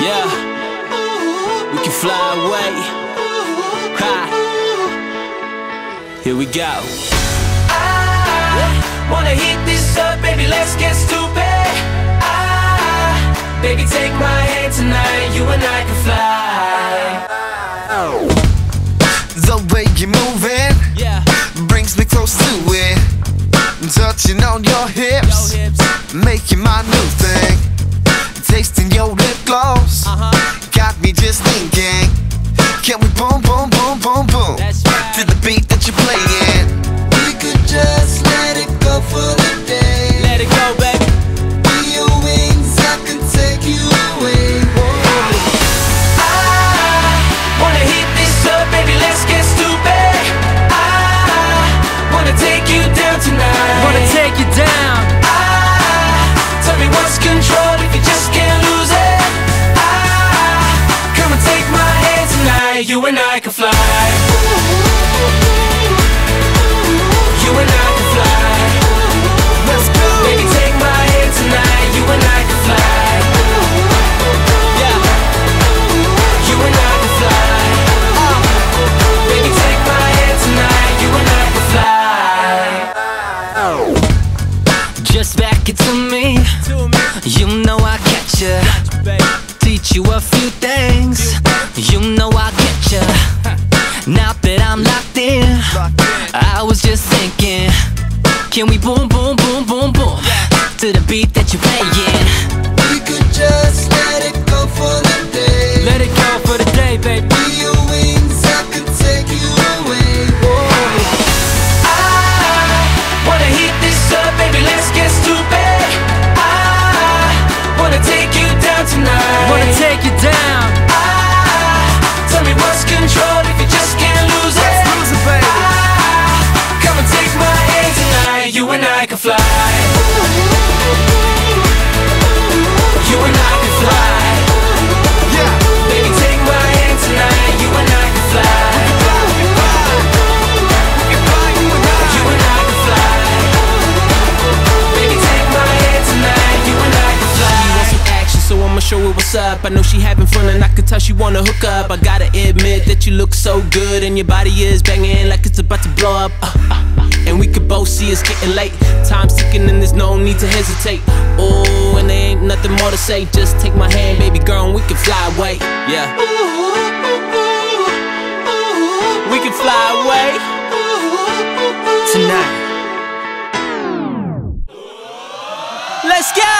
Yeah, we can fly away. Ha. Here we go. I wanna heat this up, baby, let's get stupid. Baby, take my hand tonight, you and I can fly. Oh. The way you're moving, yeah, brings me close to it. Touching on your hips, making my new thing. Tasting your lip gloss, got me just thinking. Can we boom, boom, boom, boom, boom, that's right, to the beat that you're playing? We could just let it go for the day. Let it go, baby. Be your wings, I can take you away. You and I can fly. You and I can fly. Let's go. Baby, take my hand tonight. You and I can fly. Yeah. You and I can fly. Baby, take my hand tonight. You and I can fly. Oh. Just back it to me. You know I catch ya. Teach you a few things. You know I get ya. Now that I'm locked in, I was just thinking, can we boom, boom, boom, boom, boom, to the beat that you're playing? We could just let it go for the day. Let it go for the day, baby. Be your wings, I can take you away. Whoa. I wanna heat this up, baby, let's get stupid. I wanna take you down tonight. Wanna take you down. You and I can fly. You and I can fly. Yeah. Baby, take my hand tonight. You and I can fly. You and I can fly. Baby, take my hand tonight. You and I can fly. She wants some action, so I'ma show her what's up. I know she having fun and I can tell she wanna hook up. I gotta admit that you look so good and your body is banging like it's about to blow up. And we could both see it's getting late. Time's ticking and there's no need to hesitate. Oh, and there ain't nothing more to say. Just take my hand, baby girl, and we can fly away. Yeah. We can fly away tonight. Let's go!